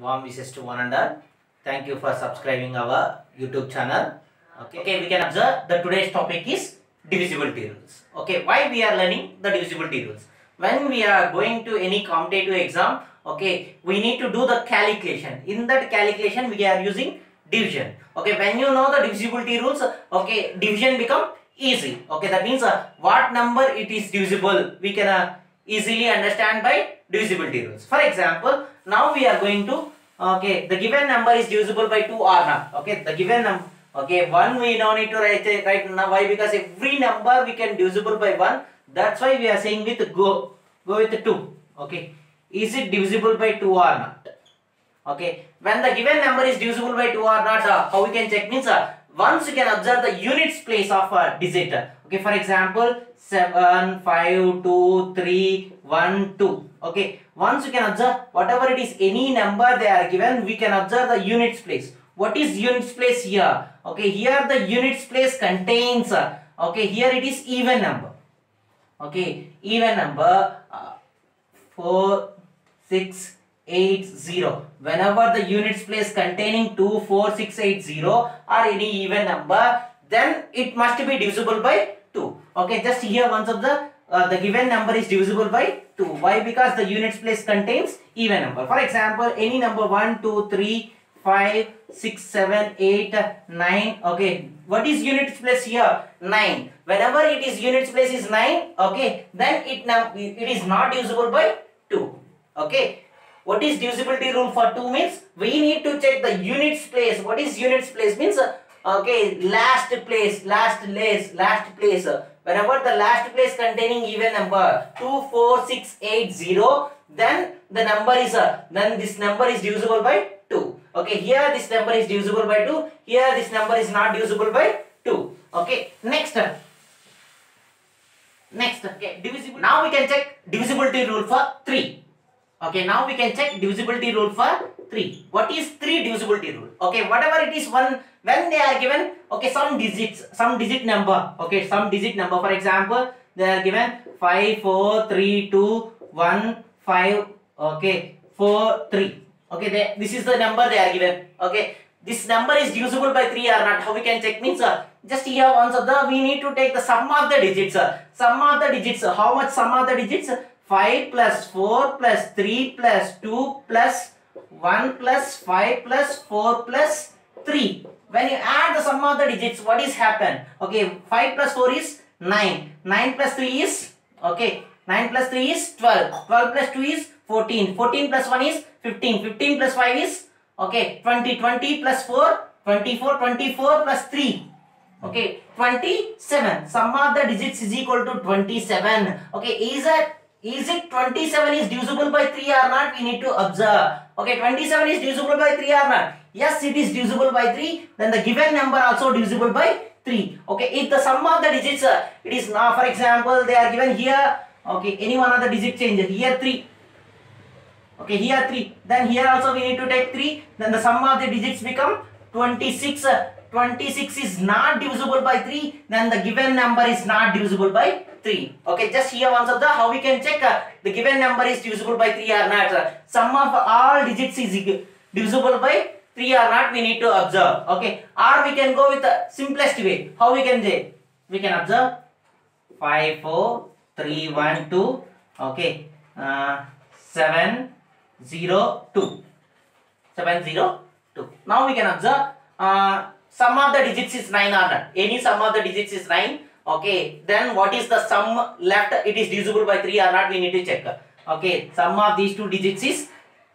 warm wishes to one another. Thank you for subscribing our YouTube channel. Okay, we can observe that today's topic is divisibility rules. Okay, why we are learning the divisibility rules? When we are going to any competitive exam, okay, we need to do the calculation. In that calculation, we are using division. Okay, when you know the divisibility rules, okay, division become easy. Okay, that means what number it is divisible, we can easily understand by divisibility rules. For example, now we are going to, okay, the given number is divisible by 2 or not. Okay, the given number, okay, 1 we don't need to write right now. Why? Because every number we can divisible by 1. That's why we are saying with go with 2. Okay, is it divisible by 2 or not? Okay, when the given number is divisible by 2 or not, how we can check means once you can observe the units place of digit. Okay, for example, 7, 5, 2, 3, 1, 2. Okay, once you can observe whatever it is, any number they are given, we can observe the units place. What is units place here? Okay, here the units place contains, okay, here it is even number. Okay, even number 4, 6, 8, 0. Whenever the units place containing 2, 4, 6, 8, 0 or any even number, then it must be divisible by 2. Okay, just here once of the given number is divisible by 2. Why? Because the units place contains even number. For example, any number 1, 2, 3, 5, 6, 7, 8, 9. Okay, what is units place here? 9. Whenever it is units place is 9, okay, then it is not divisible by 2. Okay, what is divisibility rule for 2 means? We need to check the units place. What is units place means? Okay, last place. Whenever the last place containing even number 2, 4, 6, 8, 0, then the number is then this number is divisible by 2. Okay, here this number is divisible by 2. Here this number is not divisible by 2. Okay, next. Okay, divisible. Now we can check divisibility rule for 3. Okay, now we can check divisibility rule for 3. What is 3 divisibility rule? Okay, whatever it is, when they are given, okay, some digit number. Okay, some digit number. For example, they are given 5, 4, 3, 2, 1, 5, okay, 4, 3. Okay, this is the number they are given. Okay, this number is divisible by 3 or not. How we can check means, just here once of the, we need to take the sum of the digits. Sum of the digits, how much sum of the digits? 5 plus 4 plus 3 plus 2 plus 1 plus 5 plus 4 plus 3. When you add the sum of the digits, what is happen? Okay, 5 plus 4 is 9. 9 plus 3 is, okay, 9 plus 3 is 12. 12 plus 2 is 14. 14 plus 1 is 15. 15 plus 5 is, okay, 20. 20 plus 4, 24. 24 plus 3. Okay, 27. Sum of the digits is equal to 27. Okay, is it 27 is divisible by 3 or not? We need to observe. Okay, 27 is divisible by 3 or not? Yes, it is divisible by 3. Then the given number also divisible by 3. Okay, if the sum of the digits, it is now, for example, they are given here. Okay, any one of the digit changes. Here 3. Okay, here 3. Then here also we need to take 3. Then the sum of the digits become 26. 26 is not divisible by 3. Then the given number is not divisible by 3. Okay, just here once of the, how we can check the given number is divisible by 3 or not. Sum of all digits is divisible by 3 or not, we need to observe. Okay, or we can go with the simplest way. How we can say? We can observe 5, 4, 3, 1, 2, okay, 7, 0, 2. 7, 0, 2. Now we can observe sum of the digits is 9 or not. Any sum of the digits is 9. Okay, then what is the sum left? It is divisible by 3 or not, we need to check. Okay, sum of these two digits is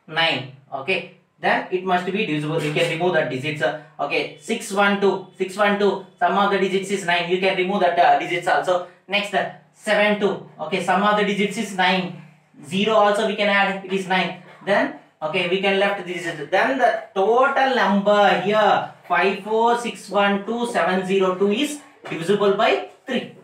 9. Okay, then it must be divisible. You can remove that digits. Okay, 612. Sum of the digits is 9. You can remove that digits also. Next, 72. Okay, sum of the digits is 9. 0 also we can add. It is 9. Then okay, we can left this. Then the total number here 5461270 2 is divisible by 3.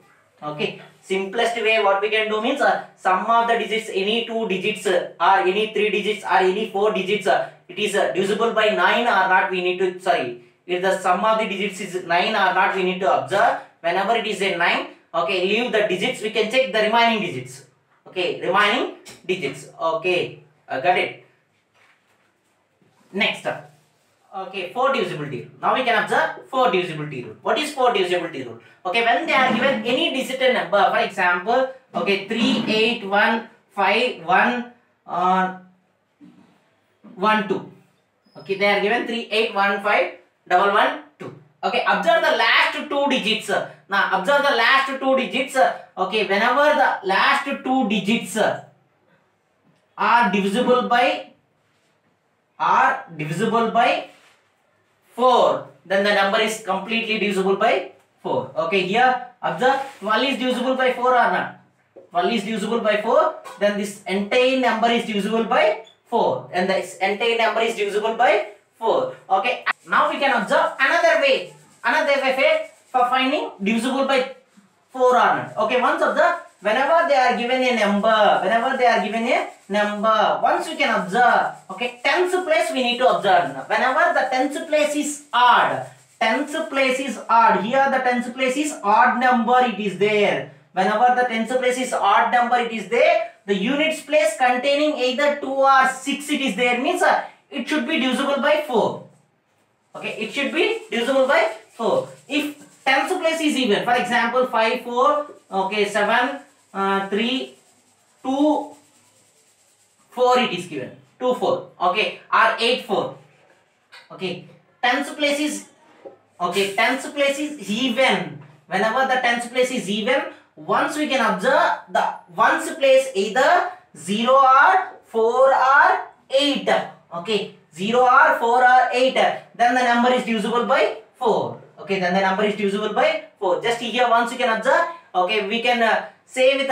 Okay, simplest way what we can do means sum of the digits, any 2 digits or any 3 digits or any 4 digits, it is divisible by 9 or not, we need to, sorry, if the sum of the digits is 9 or not, we need to observe. Whenever it is a 9, okay, leave the digits, we can check the remaining digits. Okay, remaining digits. Okay, got it. Next, okay, 4 divisible T rule. Now we can observe 4 divisible T rule. What is 4 divisible T rule? Okay, when they are given any digit number, for example, okay, 3, 8, 1, 5, 1, 1, 2. Okay, they are given 3, 8, 1, 5, 1, 1, 2. Okay, observe the last two digits. Now observe the last two digits. Okay, whenever the last two digits are divisible by 4, then the number is completely divisible by 4. Okay, here observe 12 is divisible by 4 or not? 12 is divisible by 4, then this entire number is divisible by 4, and this entire number is divisible by 4. Okay, now we can observe another way for finding divisible by 4 or not. Okay, once observe, whenever they are given a number, once you can observe, okay, tens place we need to observe. Whenever the tens place is odd, here the tens place is odd number, it is there. Whenever the tens place is odd number, it is there. The units place containing either 2 or 6, it is there, means it should be divisible by 4. Okay, it should be divisible by 4. If tens place is even, for example, 5, 4, okay, 7, 3, 2, 4 it is given, 2, 4, okay, or 8, 4, okay, tens place is even. Whenever the tens place is even, once we can observe the ones place either 0 or 4 or 8, okay, 0 or 4 or 8, then the number is divisible by 4. Okay, then the number is divisible by 4. Just here once you can observe, okay, we can say with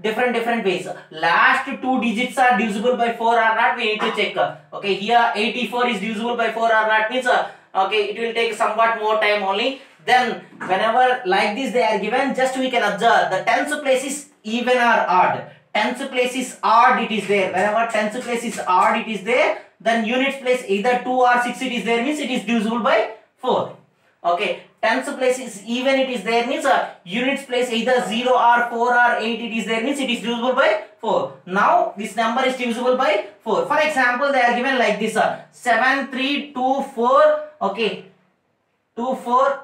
different ways. Last two digits are divisible by 4 or not, we need to check. Okay, here 84 is divisible by 4 or not, means okay, it will take somewhat more time only. Then whenever like this they are given, just we can observe the tens place is even or odd. Tens place is odd, it is there. Whenever tens place is odd, it is there. Then units place either 2 or 6, it is there, means it is divisible by 4. Okay, tens place is even, it is there, means units place either 0 or 4 or 8, it is there, means it is divisible by 4. Now this number is divisible by 4. For example, they are given like this, 7, 3, 2, 4, okay, 2, 4,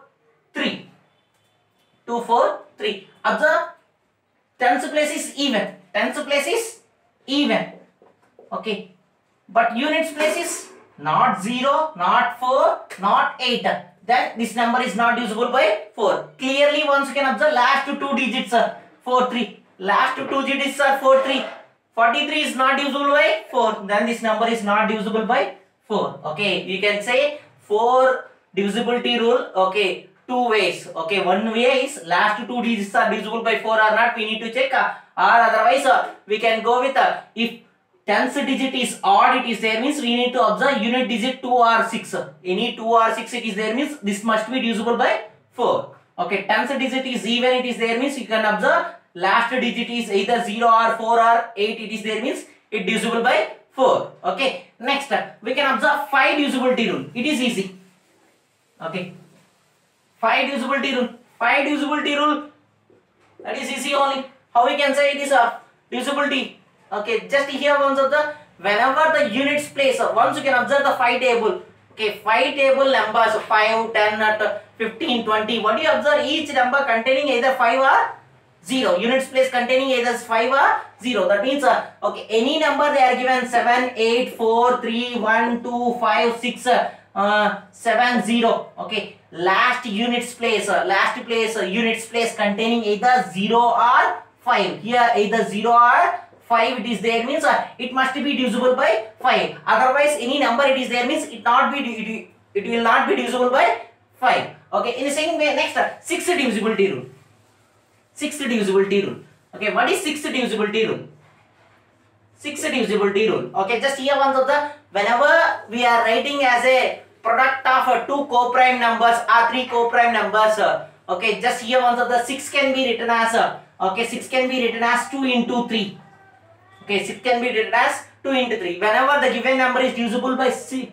3. 2, 4, 3. Observe, tens place is even. Okay, but units place is not 0, not 4, not 8. Then this number is not divisible by 4. Clearly, once you can observe, last two digits are 4, 3. Last two digits are 4, 3. 43 is not divisible by 4. Then this number is not divisible by 4. Okay, you can say 4 divisibility rule, okay, two ways. Okay, one way is last two digits are divisible by 4 or not, we need to check. Or otherwise, we can go with if tens digit is odd, it is there, means we need to observe unit digit 2 or 6. Any 2 or 6 it is there, means this must be divisible by 4. Okay, tens digit is even, it is there, means you can observe last digit is either 0 or 4 or 8, it is there, means it divisible by 4. Okay, next we can observe 5 divisibility rule. It is easy. Okay, 5 divisibility rule. 5 divisibility rule, that is easy only. How we can say it is a divisibility? Okay, just here once observe, whenever the units place, once you can observe the 5 table, okay, 5 table numbers, 5, 10, 15, 20, what do you observe? Each number containing either 5 or 0, units place containing either 5 or 0, that means, okay, any number they are given, 7, 8, 4, 3, 1, 2, 5, 6, 7, 0, okay, last units place containing either 0 or 5, here either 0 or 5 it is there, means it must be divisible by 5. Otherwise, any number it is there, means it will not be divisible by 5. Okay, in the same way, next 6 divisibility rule. 6 divisibility rule. Okay, what is 6 divisibility rule? 6 divisibility rule. Okay, just here once observe, whenever we are writing as a product of 2 co-prime numbers or 3 co-prime numbers, okay, just here once observe, 6 can be written as 2 into 3. Okay, 6 can be written as 2 into 3. Whenever the given number is divisible by 6,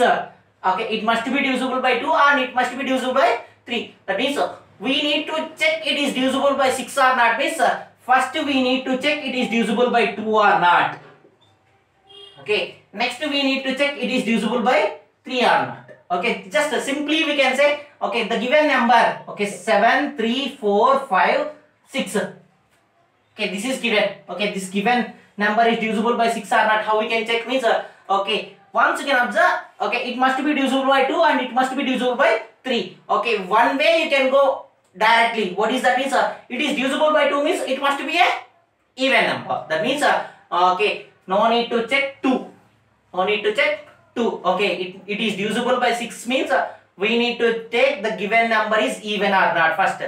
okay, it must be divisible by 2 and it must be divisible by 3. That means we need to check it is divisible by 6 or not. Means first we need to check it is divisible by 2 or not. Okay. Next we need to check it is divisible by 3 or not. Okay. Just simply we can say, okay, the given number, okay, 7, 3, 4, 5, 6. Okay, this is given. Okay, this given number is divisible by 6 or not. How we can check means, okay, once you can observe, okay, it must be divisible by 2 and it must be divisible by 3. Okay, one way you can go directly. What is that means? It is divisible by 2 means it must be a even number. That means, okay, no need to check 2. No need to check 2. Okay, it is divisible by 6 means we need to take the given number is even or not first.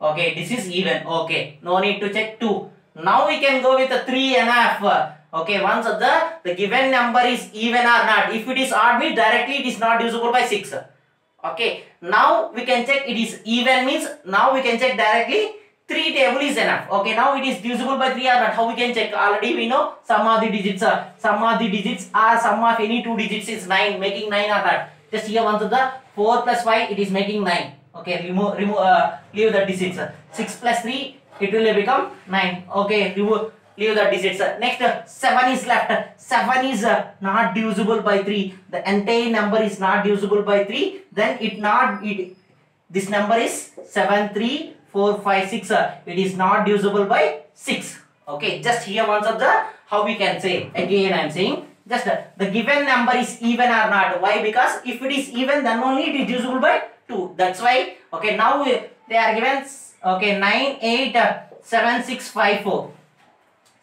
Okay, this is even. Okay, no need to check 2. Now we can go with a 3 and a half. Okay, once the given number is even or not. If it is odd means directly it is not divisible by 6. Okay, now we can check it is even means now we can check directly 3 table is enough. Okay, now it is divisible by 3 or not. How we can check? Already we know sum of the digits are. Sum of the digits are sum of any two digits is 9, making 9 or not. Just here once 4 plus 5 it is making 9. Okay, leave the digits. 6 plus 3 it will become 9. Okay, leave the digits. Next, 7 is left. 7 is not divisible by 3. The entire number is not divisible by 3. Then this number is 7, 3, 4, 5, 6. It is not divisible by 6. Okay, just here once how we can say. Again, I am saying just the given number is even or not. Why? Because if it is even, then only it is divisible by 2. That's why. Okay, now they are given. Okay, 9, 8, 7, 6, 5, 4.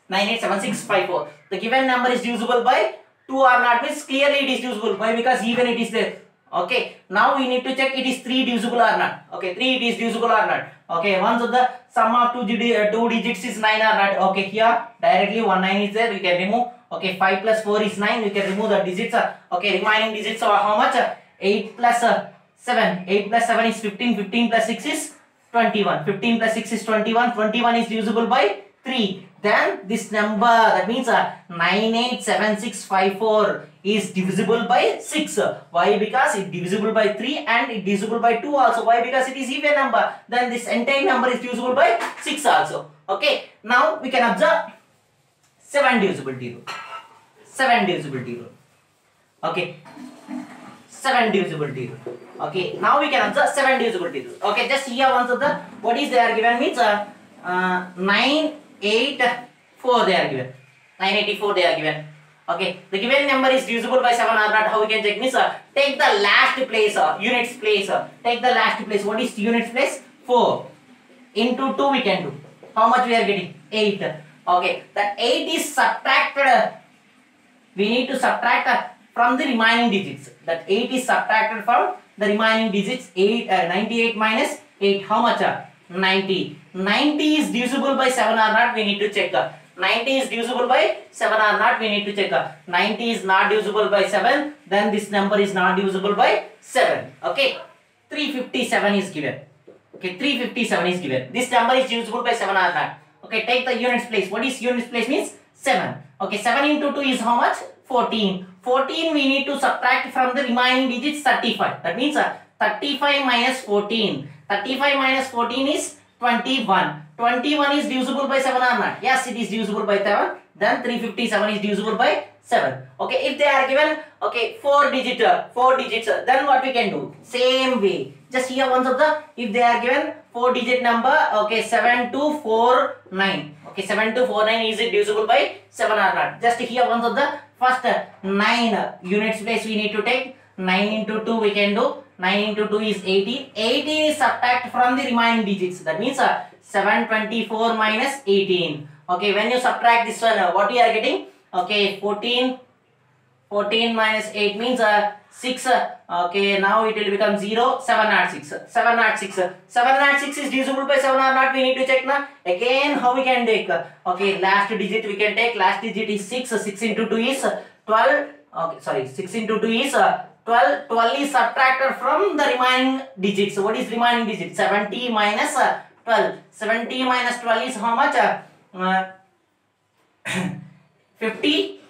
987654. The given number is divisible by 2 or not means clearly it is divisible by because even it is there. Okay, now we need to check it is 3 divisible or not. Okay, 3 it is divisible or not. Okay, once the sum of two digits is 9 or not. Okay, here directly 19 is there, we can remove. Okay, 5 plus 4 is 9, we can remove the digits. Okay, remaining digits are how much? 8 plus 7. 8 plus 7 is 15, 15 plus 6 is 21. 15 plus 6 is 21, 21 is divisible by 3. Then this number, that means 987654 is divisible by 6. Why? Because it divisible by 3 and it divisible by 2 also. Why? Because it is even number. Then this entire number is divisible by 6 also. Okay. Now we can observe 7 divisibility rule. 7 divisibility rule. Okay. 7 divisibility rule. Okay. Now we can observe 7 divisibility rule. Okay. Just here once what is they are given means 984 they are given. 984 they are given. Okay, the given number is divisible by 7 or not. How we can check means take the last place, units place. Take the last place. What is units place? 4 into 2 we can do. How much we are getting? 8. Okay, that 8 is subtracted. We need to subtract from the remaining digits. That 8 is subtracted from the remaining digits. 98 minus 8. How much? 90. 90 is divisible by 7 or not, we need to check. 90 is divisible by 7 or not, we need to check. 90 is not divisible by 7, then this number is not divisible by 7. Okay, 357 is given. Okay, 357 is given. This number is divisible by 7 or not. Okay, take the units place. What is units place means? 7. Okay, 7 into 2 is how much? 14. 14 we need to subtract from the remaining digits 35. That means 35 minus 14. 35 minus 14 is 21. 21 is divisible by 7 or not? Yes, it is divisible by 7. Then 357 is divisible by 7. Okay, if they are given, okay, 4 digits, then what we can do? Same way. Just here once if they are given 4-digit number, okay, 7249. Okay, 7249 is it divisible by 7 or not? Just here once first 9 units place we need to take. 9 into 2 we can do. 9 into 2 is 18. 18 is subtract from the remaining digits. That means 724 minus 18. Okay, when you subtract this one, what you are getting? Okay, 14. 14 minus 8 means 6. Okay, now it will become 0. 706. 706. 706 is divisible by 7 or not? We need to check now. Again, how we can take? Okay, last digit we can take. Last digit is 6. 6 into 2 is 12. Okay, sorry. 6 into 2 is 12, 12 is subtracted from the remaining digits. What is remaining digit? 70 minus 12. 70 minus 12 is how much? 58.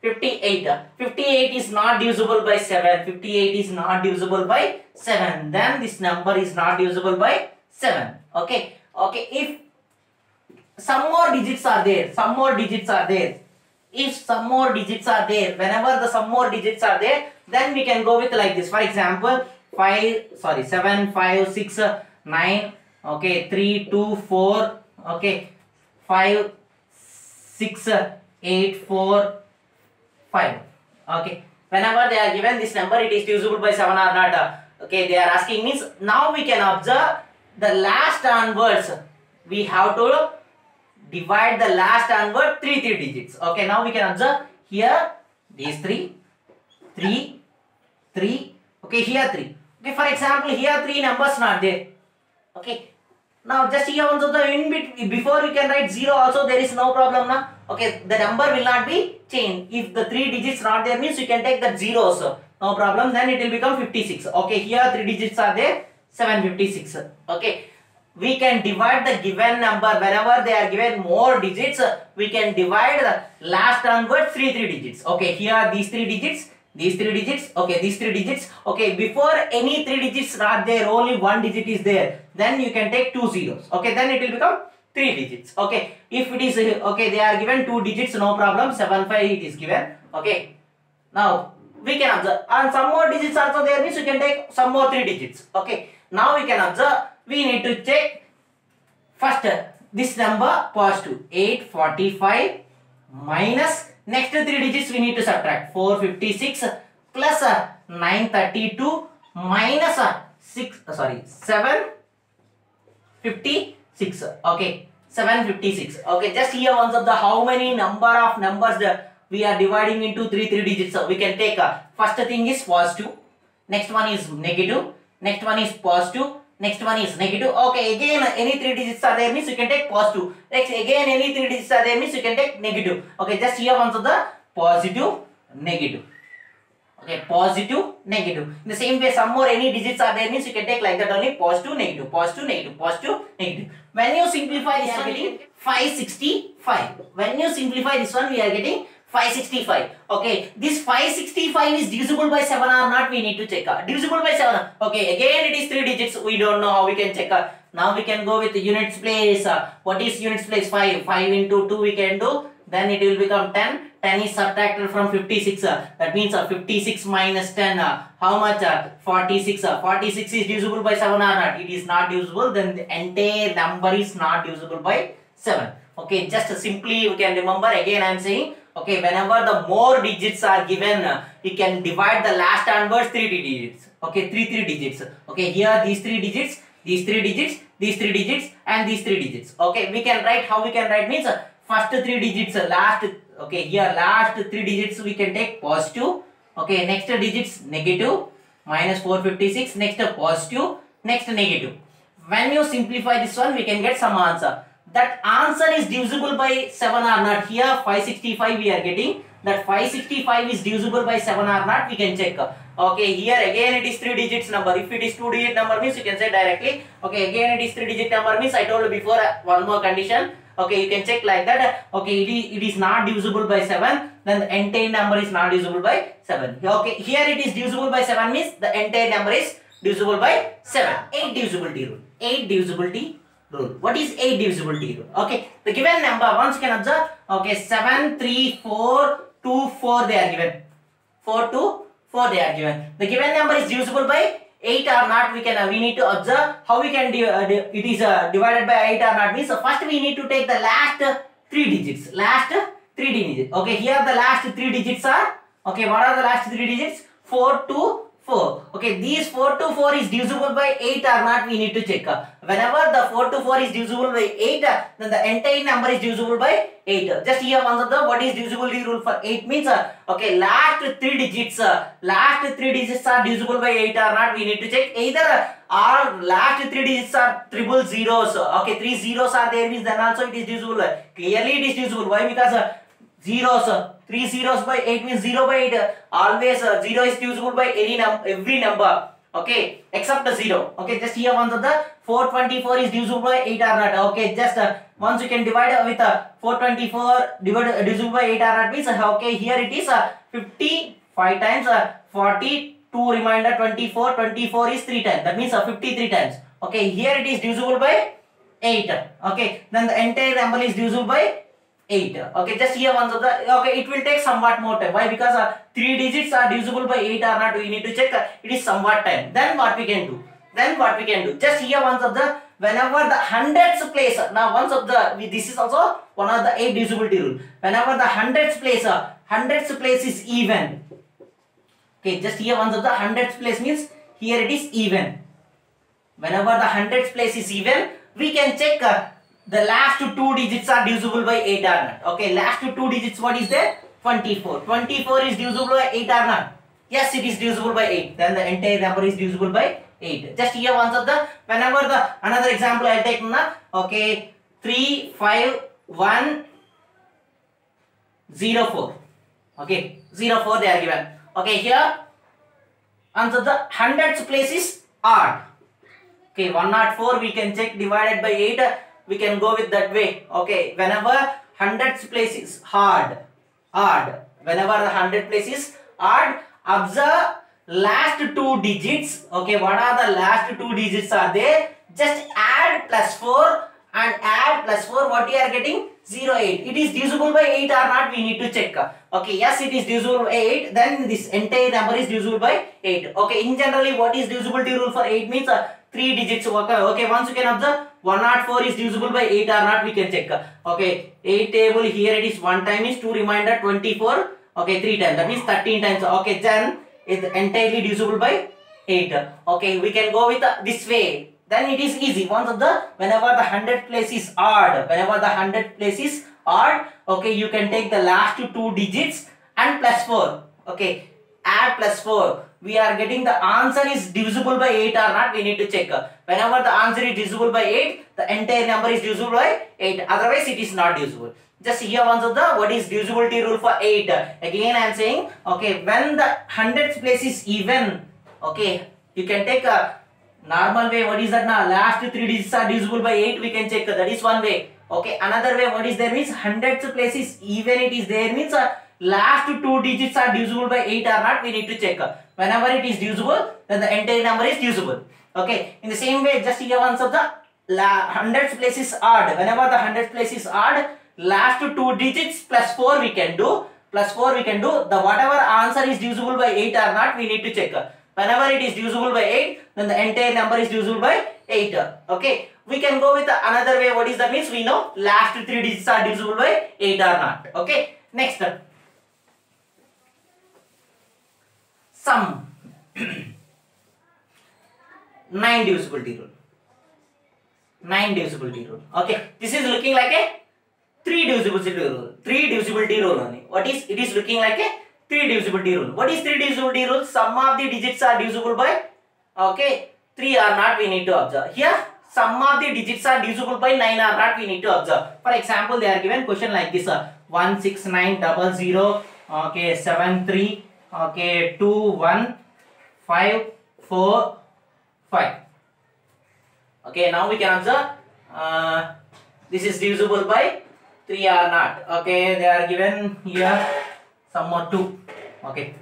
58. 58 is not divisible by 7. 58 is not divisible by 7. Then this number is not divisible by 7. Okay. Okay. If some more digits are there. if some more digits are there, whenever the some more digits are there, then we can go with like this. For example, 7, 5, 6, 9, okay, 3, 2, 4, okay, 5, 6, 8, 4, 5, okay. Whenever they are given this number, it is divisible by 7 or not. Okay, they are asking means now we can observe the last onwards. We have to divide the last onward 3 digits. Okay, now we can observe here these 3, 3, 3. Okay, here 3. Okay, for example, here 3 numbers not there. Okay, now just here also the in between before you can write 0 also there is no problem now. Okay, the number will not be changed. If the 3 digits not there means you can take that 0 also. No problem. Then it will become 56. Okay, here 3 digits are there. 756. Okay. We can divide the given number. Whenever they are given more digits, we can divide the last onward 3 digits. Okay, here these 3 digits, these 3 digits, okay, these 3 digits. Okay, before any 3 digits are there, only 1 digit is there, then you can take 2 zeros. Okay, then it will become 3 digits. Okay, if it is, okay, they are given 2 digits, no problem. 7, 5 it is given. Okay, now we can observe, and some more digits also there means you can take some more 3 digits. Okay, now we can observe. We need to check first this number positive 845 minus next 3 digits we need to subtract 456 plus 932 minus 756. Okay, 756. Okay, just here once of the how many number of numbers we are dividing into 3 digits. So we can take first thing is positive, next one is negative, next one is positive, next one is negative. Okay, again any 3 digits are there means you can take positive. Next again any 3 digits are there means you can take negative. Okay, just here once of the positive, negative. Okay, positive, negative. In the same way, some more any digits are there means you can take like that only positive, negative, positive, negative, positive, negative. When you simplify this one, getting 565. When you simplify this one, we are getting 565. Okay, this 565 is divisible by 7 or not, we need to check. Divisible by 7. Okay, again it is 3 digits. We don't know how we can check. Now we can go with the units place. What is units place? 5. 5 into 2 we can do. Then it will become 10. 10 is subtracted from 56. That means 56 minus 10. How much? 46. 46 is divisible by 7 or not? It is not divisible. Then the entire number is not divisible by 7. Okay, just simply you can remember. Again I am saying, okay, whenever the more digits are given, you can divide the last onwards 3 digits. Okay, 3 digits. Okay, here these 3 digits, these 3 digits, these 3 digits, and these 3 digits. Okay, we can write, how we can write means first 3 digits, last, okay, here last 3 digits we can take positive. Okay, next digits negative, minus 456, next positive, next negative. When you simplify this one, we can get some answer. That answer is divisible by 7 or not. Here 565 we are getting. That 565 is divisible by 7 or not, we can check. Okay, here again it is 3 digits number. If it is 2 digit number means you can say directly. Okay, again it is 3 digit number means I told you before one more condition. Okay, you can check like that. Okay, it is not divisible by 7. Then the entire number is not divisible by 7. Okay, here it is divisible by 7 means the entire number is divisible by 7. 8 divisibility rule. 8 divisibility rule. What is 8 divisibility rule? Okay, the given number once you can observe. Okay, 7, 3, 4, 2, 4 they are given. 4, 2, 4 they are given. The given number is divisible by 8 or not, we need to observe how we can it is divided by 8 or not means. So first we need to take the last 3 digits. Last 3 digits. Okay, here the last 3 digits are. Okay, what are the last 3 digits? 4, 2, 4. Okay, these 4 to 4 is divisible by 8 or not, we need to check. Whenever the 4 to 4 is divisible by 8, then the entire number is divisible by 8. Just here once the what is divisibility rule for 8 means, okay, last 3 digits are divisible by 8 or not, we need to check. Either our last 3 digits are triple zeros. Okay, 3 zeros are there means then also it is divisible. Clearly it is divisible. Why? Because zeros, 3 zeros by 8 means 0 by 8. Always 0 is divisible by every number. Okay, except the 0. Okay, just here once the 424 is divisible by 8 or not. Okay, just once you can divide with 424 divisible by 8 or not means. Okay, here it is 55 times 42 remainder 24. 24 is 3 times. That means 53 times. Okay, here it is divisible by 8. Okay, then the entire number is divisible by 8. Okay, just here ones of the, okay, it will take somewhat more time. Why? Because 3 digits are divisible by 8 or not, we need to check. It is somewhat time. Then what we can do? Just here ones of the, whenever the hundreds place, now once of the, this is also one of the 8 divisibility rule. Whenever the hundreds place is even. Okay, just here ones of the hundreds place means here it is even. Whenever the hundreds place is even, we can check the last 2 digits are divisible by 8 or not. Okay, last 2 digits, what is there? 24. 24 is divisible by 8 or not? Yes, it is divisible by 8. Then the entire number is divisible by 8. Just here once of the, whenever the, another example I will take now. Okay, 3, 5, 1, 0, 4. Okay, 0, 4 they are given. Okay, here once of the hundreds place is odd. Okay, 104 we can check divided by 8. We can go with that way. Okay, whenever hundreds place is odd. Whenever the hundred place is odd, observe last 2 digits. Okay, what are the last 2 digits are there? Just add +4 and add +4. What you are getting? 08. It is divisible by 8 or not? We need to check. Okay, yes, it is divisible by 8. Then this entire number is divisible by 8. Okay, in generally, what is divisibility rule for 8 means? 3 digits. Okay, once you can observe 104 is divisible by 8 or not, we can check. Okay, 8 table here it is 1 time is 2 remainder 24. Okay, 3 times, that means 13 times. Okay, then it entirely divisible by 8. Okay, we can go with this way. Then it is easy. Once of the, whenever the 100 place is odd, okay, you can take the last 2 digits and +4. Okay, add +4. We are getting the answer is divisible by 8 or not, we need to check. Whenever the answer is divisible by 8, the entire number is divisible by 8. Otherwise, it is not divisible. Just here once of the, what is divisibility rule for 8? Again, I am saying, okay, when the hundreds place is even, okay, you can take a normal way. What is that now? Last 3 digits are divisible by 8, we can check. That is one way. Okay, another way, what is there means? Hundreds place is even, it is there means last 2 digits are divisible by 8 or not, we need to check. Whenever it is divisible, then the entire number is divisible. Okay, in the same way, just here once of the hundreds place is odd. Whenever the hundreds place is odd, last 2 digits +4 we can do. The whatever answer is divisible by 8 or not, we need to check. Whenever it is divisible by 8, then the entire number is divisible by 8. Okay, we can go with another way. What is that means? We know last 3 digits are divisible by 8 or not. Okay, next. Sum. 9 divisibility rule. 9 divisibility rule. Okay, this is looking like a 3 divisibility rule. 3 divisibility rule only. What is it? Is looking like a 3 divisibility rule. What is 3 divisibility rule? Sum of the digits are divisible by, okay, 3 or not, we need to observe. Here, sum of the digits are divisible by 9 or not, we need to observe. For example, they are given question like this: 16900. Okay, 73. Okay, 2 1 5 4 5. Okay, now we can observe this is divisible by 3 or not. Okay, they are given here some more 2. Okay,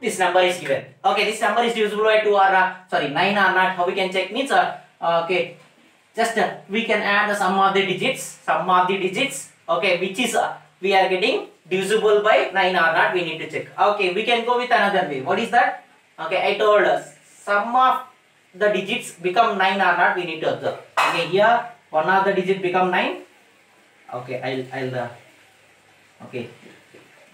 this number is given. Okay, this number is divisible by 9 or not. How we can check means, okay, just we can add the sum of the digits. Okay, which is we are getting divisible by 9 or not, we need to check. Okay, we can go with another way. What is that? Okay, I told us sum of the digits become 9 or not, we need to observe. Okay, here one of the digit become 9. Okay, okay,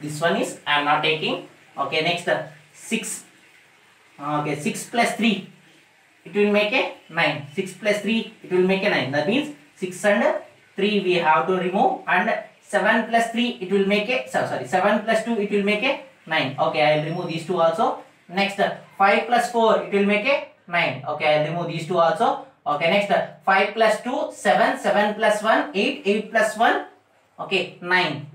this one is I am not taking. Okay, next 6. Okay, 6 plus 3, it will make a 9. 6 plus 3, it will make a 9. That means 6 and 3 we have to remove, and 7 plus 3, it will make a 7 plus 2, it will make a 9. Okay, I will remove these two also. Next 5 plus 4, it will make a 9. Okay, I will remove these two also. Okay, next 5 plus 2 7, 7 plus 1 8, 8 plus 1, okay, 9.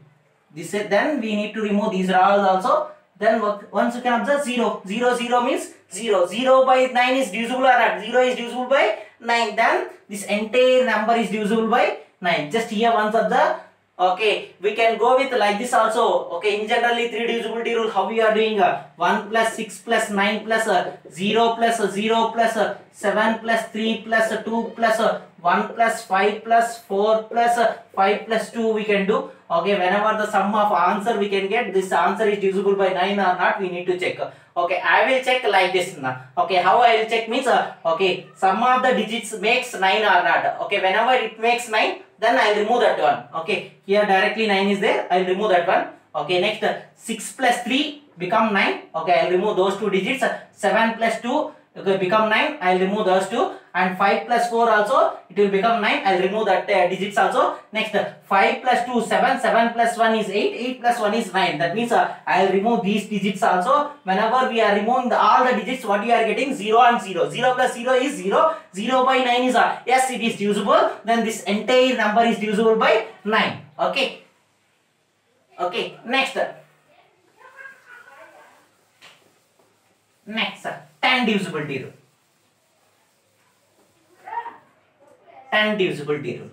This is, then we need to remove these all also. Then once you can observe 0 0 0 means 0 0 by 9 is divisible or not? 0 is divisible by 9. Then this entire number is divisible by 9. Just here once of the Okay, we can go with like this also. Okay, in generally three divisibility rule, how we are doing 1 plus 6 plus 9 plus 0 plus 0 plus 7 plus 3 plus 2 plus 1 plus 5 plus 4 plus 5 plus 2 we can do. Okay, whenever the sum of answer we can get, this answer is divisible by 9 or not, we need to check. Okay, I will check like this. Okay, how I will check means, okay, sum of the digits makes 9 or not. Okay, whenever it makes 9, then I will remove that one. Okay, here directly 9 is there, I will remove that one. Okay, next 6 plus 3 become 9. Okay, I will remove those two digits. 7 plus 2 become 9, I will remove those two. And 5 plus 4 also, it will become 9, I will remove that digits also. Next 5 plus 2, 7, 7 plus 1 is 8, 8 plus 1 is 9. That means I will remove these digits also. Whenever we are removing all the digits, what you are getting? 0 and 0. 0 plus 0 is 0, 0 by 9 is, yes, it is divisible. Then this entire number is divisible by 9. Okay. Okay, next. Next, tan divisibility rule. Tan divisibility rule.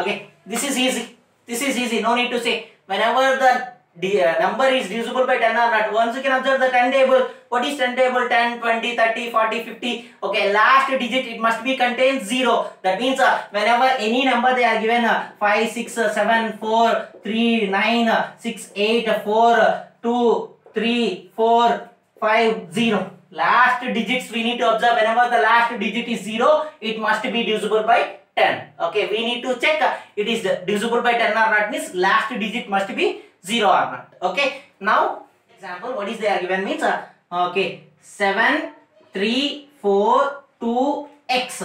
Okay, this is easy. This is easy. No need to say. Whenever the number is divisible by 10 or not, once you can observe the 10 table. What is 10 table? 10, 20, 30, 40, 50. Okay, last digit it must be contains 0. That means whenever any number they are given 5, 6, 7, 4, 3, 9, 6, 8, 4, 2, 3, 4, 5, 0. Last digits we need to observe. Whenever the last digit is 0, it must be divisible by 10. Okay, we need to check it is divisible by 10 or not, means last digit must be 0 or not. Okay, now example, what is there given means, okay, 7, 3, 4, 2, x.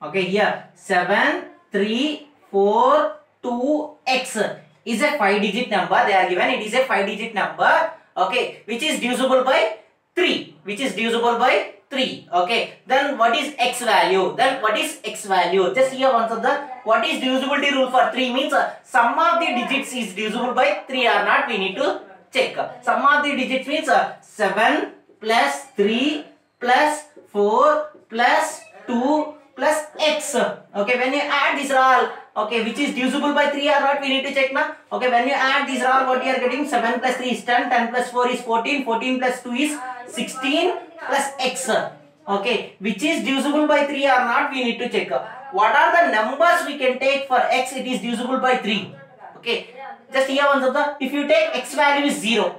Okay, here 7, 3, 4, 2, x is a 5-digit number. They are given, it is a 5-digit number, okay, which is divisible by 3, which is divisible by 3. Okay, then what is x value? Then what is x value? Just here once the what is divisibility rule for 3 means sum of the digits is divisible by 3 or not, we need to check. Sum of the digits means 7 plus 3 plus 4 plus 2 plus x. Okay, when you add these are all, okay, which is divisible by 3 or not, we need to check now. Okay, when you add these are all, what you are getting? 7 plus 3 is 10, 10 plus 4 is 14, 14 plus 2 is 16 plus x. Okay, which is divisible by 3 or not, we need to check. What are the numbers we can take for x? It is divisible by 3. Okay, just here once the, if you take x value is 0.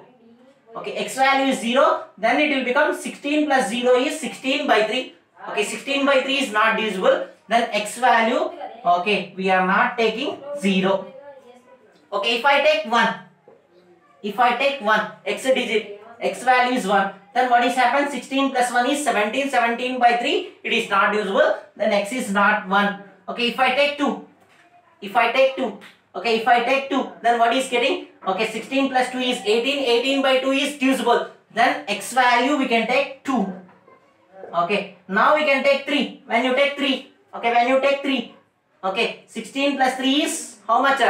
Okay, x value is 0, then it will become 16 plus 0 is 16 by 3. Okay, 16 by 3 is not divisible. Then x value, okay, we are not taking 0. Okay, if I take 1. If I take 1, x digit, x value is 1. Then what is happened? 16 plus 1 is 17. 17 by 3, it is not divisible. Then x is not 1. Okay, if I take 2. If I take 2. Okay, if I take 2, then what is getting? Okay, 16 plus 2 is 18. 18 by 2 is divisible. Then x value we can take 2. Okay, now we can take 3. When you take 3, okay, when you take 3, okay, 16 plus 3 is how much?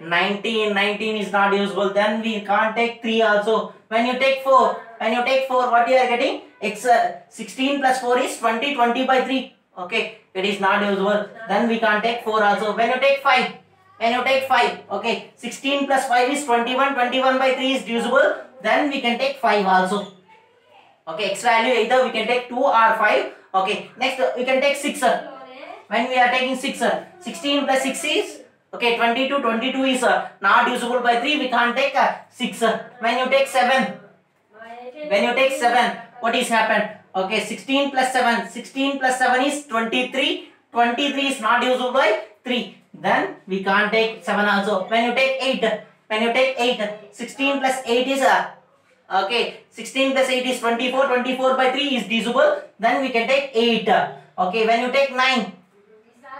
19. 19 is not usable, then we can't take 3 also. When you take 4, when you take 4, what you are getting? It's 16 plus 4 is 20, 20 by 3. Okay, it is not usable, then we can't take 4 also. When you take 5, when you take 5, okay, 16 plus 5 is 21, 21 by 3 is usable, then we can take 5 also. Okay, x value either we can take 2 or 5. Okay, next we can take 6. When we are taking 6, 16 plus 6 is, okay, 22, 22 is not divisible by 3, we can't take 6. When you take 7, when you take 7, what is happened? Okay, 16 plus 7, 16 plus 7 is 23, 23 is not divisible by 3, then we can't take 7 also. When you take 8, when you take 8, 16 plus 8 is okay, 16 plus 8 is 24, 24 by 3 is divisible, then we can take 8. Okay, when you take 9,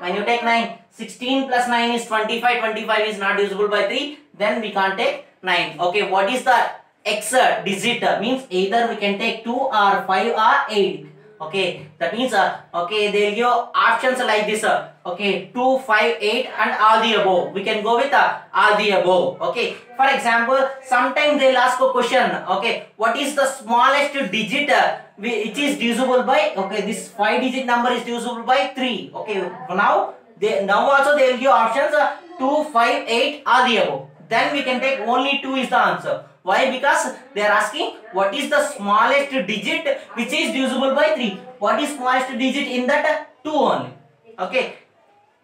when you take 9, 16 plus 9 is 25, 25 is not divisible by 3, then we can't take 9. Okay, what is the x digit? Means either we can take 2 or 5 or 8. Okay, that means, okay, there will give options like this, okay, 2, 5, 8 and all the above. We can go with all the above, okay. For example, sometimes they will ask a question, okay, what is the smallest digit which is divisible by, okay, this 5-digit number is divisible by 3, okay. Now, they, now also they will give options 2, 5, 8 are the above. Then we can take only 2 is the answer. Why? Because they are asking what is the smallest digit which is divisible by 3. What is smallest digit in that? 2 only. Okay.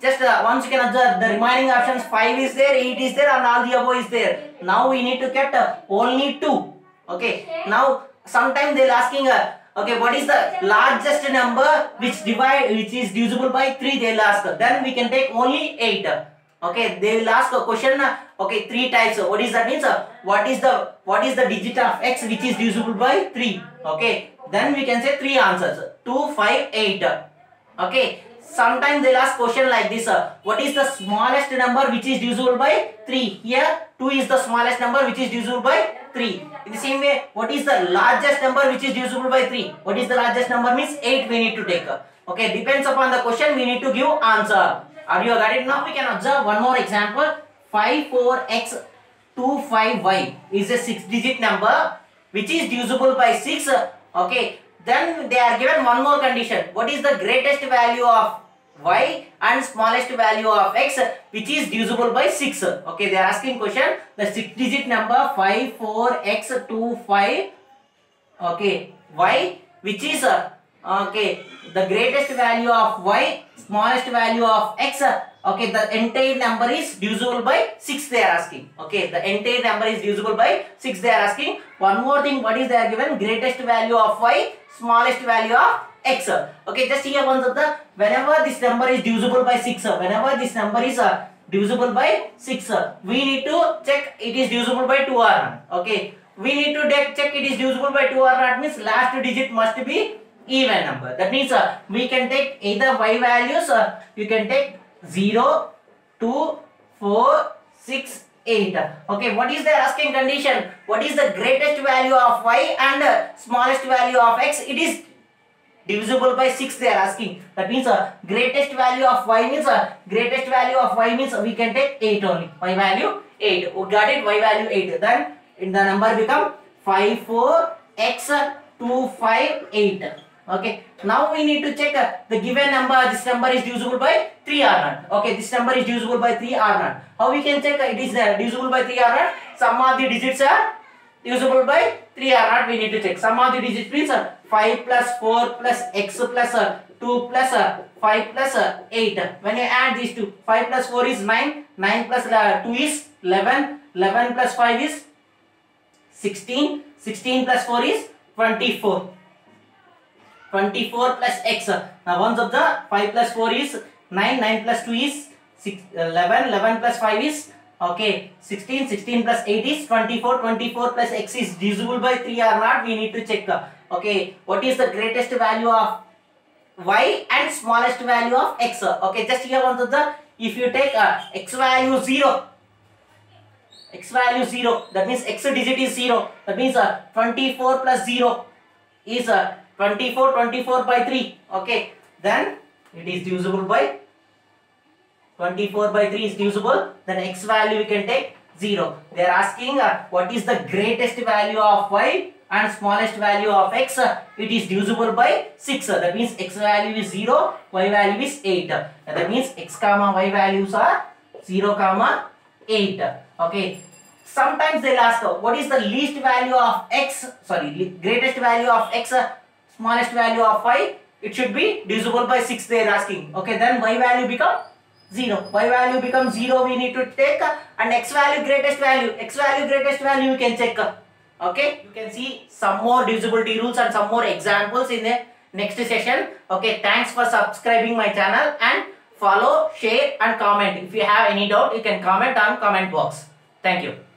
Just once you can observe the remaining options, 5 is there, 8 is there, and all the above is there. Now we need to get only 2. Okay. Now sometimes they are asking okay, what is the largest number which is divisible by 3? They will ask. Then we can take only 8. Okay, they will ask a question. Okay, 3 types. What is that means? What is the digit of x which is divisible by 3? Okay, then we can say 3 answers. 2, 5, 8. Okay. Sometimes they'll ask question like this, what is the smallest number which is divisible by 3? Here, 2 is the smallest number which is divisible by 3. In the same way, what is the largest number which is divisible by 3? What is the largest number means 8 we need to take. Okay, depends upon the question we need to give answer. Are you got it? Now we can observe one more example. 5, 4, x, 2, 5, y is a 6-digit number which is divisible by 6. Okay. Then they are given one more condition. What is the greatest value of y and smallest value of x which is divisible by 6? Okay, they are asking question. The 6-digit number 5, 4, x, 2, 5, okay, y which is, okay, the greatest value of y, smallest value of x, okay, the entire number is divisible by 6 they are asking. Okay, the entire number is divisible by 6 they are asking. One more thing, what is they are given? Greatest value of y, smallest value of x. Okay, just here once of the, whenever this number is divisible by 6, whenever this number is divisible by 6, we need to check it is divisible by 2 or not. Okay, we need to check it is divisible by 2 or not means last digit must be even number. That means we can take either y values, you can take 0, 2, 4, 6, 8. Okay, what is the asking condition? What is the greatest value of y and smallest value of x? It is divisible by 6 they are asking. That means greatest value of y means we can take 8 only. Y value 8. We got it? Y value 8. Then in the number become 5, 4, x, 2, 5, 8. Okay, now we need to check the given number, this number is divisible by 3 or not. Okay, this number is divisible by 3 or not. How we can check it is divisible by 3 or not? Some of the digits are divisible by 3 or not, we need to check. Some of the digits means 5 plus 4 plus x plus 2 plus 5 plus 8. When you add these two, 5 plus 4 is 9, 9 plus 2 is 11, 11 plus 5 is 16, 16 plus 4 is 24. 24 plus x. Now ones of the 5 plus 4 is 9, 9 plus 2 is 11, 11 plus 5 is okay 16, 16 plus 8 is 24, 24 plus x is divisible by 3 or not we need to check. Okay, what is the greatest value of y and smallest value of x? Okay, just here ones of the if you take x value 0. X value 0, that means x digit is 0. That means 24 plus 0 is 24, 24 by 3. Okay, then it is divisible by 24 by 3 is divisible. Then x value we can take 0. They are asking what is the greatest value of y and smallest value of x? It is divisible by 6. That means x value is 0, y value is 8. That means x comma y values are 0 comma 8. Okay. Sometimes they will ask what is the least value of x? Sorry, greatest value of x. Smallest value of y, it should be divisible by 6 they are asking. Okay, then y value become 0. Y value become 0 we need to take and x value greatest value. X value greatest value you can check. Okay, you can see some more divisibility rules and some more examples in the next session. Okay, thanks for subscribing my channel and follow, share and comment. If you have any doubt you can comment on comment box. Thank you.